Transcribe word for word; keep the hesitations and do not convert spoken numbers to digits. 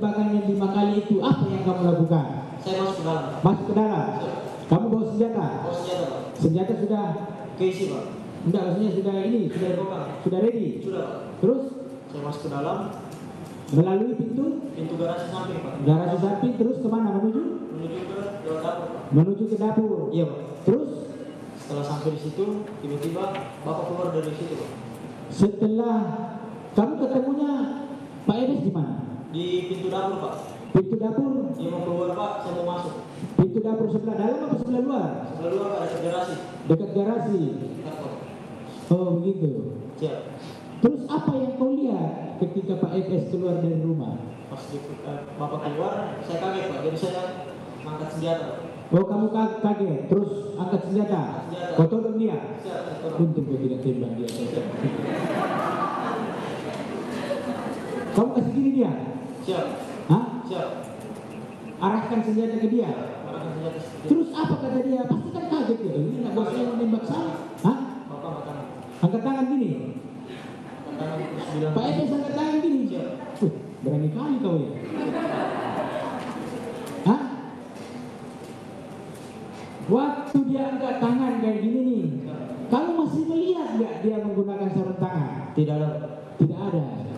Tembakan yang lima kali itu apa yang kamu lakukan? Saya masuk ke dalam. Masuk ke dalam. Saya. Kamu bawa senjata? Bawa senjata, Pak. Senjata sudah keisi, Pak. Enggak, maksudnya sudah ini, sudah dibawa. Sudah ready. Sudah. Terus? Saya masuk ke dalam. Melalui pintu? Pintu garasi samping, Pak. Garasi samping terus kemana menuju? Menuju ke dapur. Menuju ke dapur. Iya, Pak. Terus? Setelah sampai di situ, tiba-tiba Bapak keluar dari situ, Pak. Setelah kamu ketemunya Pak Edes di mana? Di pintu dapur, Pak. Pintu dapur? Dia mau keluar, Pak, saya mau masuk. Pintu dapur sebelah dalam apa sebelah luar? Sebelah luar, Pak, dekat garasi. Dekat garasi? Dekat, Pak. Oh, begitu. Siap. Terus apa yang kau lihat ketika Pak F S keluar dari rumah? Pas Bapak keluar, saya kaget, Pak. Jadi saya angkat senjata, Pak. Oh, kamu kaget? Terus angkat senjata? Senjata. Kau tolong dia? Siap. Untung kau tidak tembak dia. Kamu kasih gini dia? Siap. Hah? Siap. Arahkan senjata ke dia? Arahkan senjata ke dia. Terus apa kata dia? Pasti kan kaget ya. Ini anak bos saya menembak saya. Hah? Bapak angkat tangan. Angkat tangan gini? Angkat tangan terus Pak Edes angkat tangan gini? Siap. Uh, berani kali kau ya. Hah? Waktu dia angkat tangan kayak gini nih. Kamu masih melihat nggak dia menggunakan sarung tangan? Tidak ada. Tidak ada.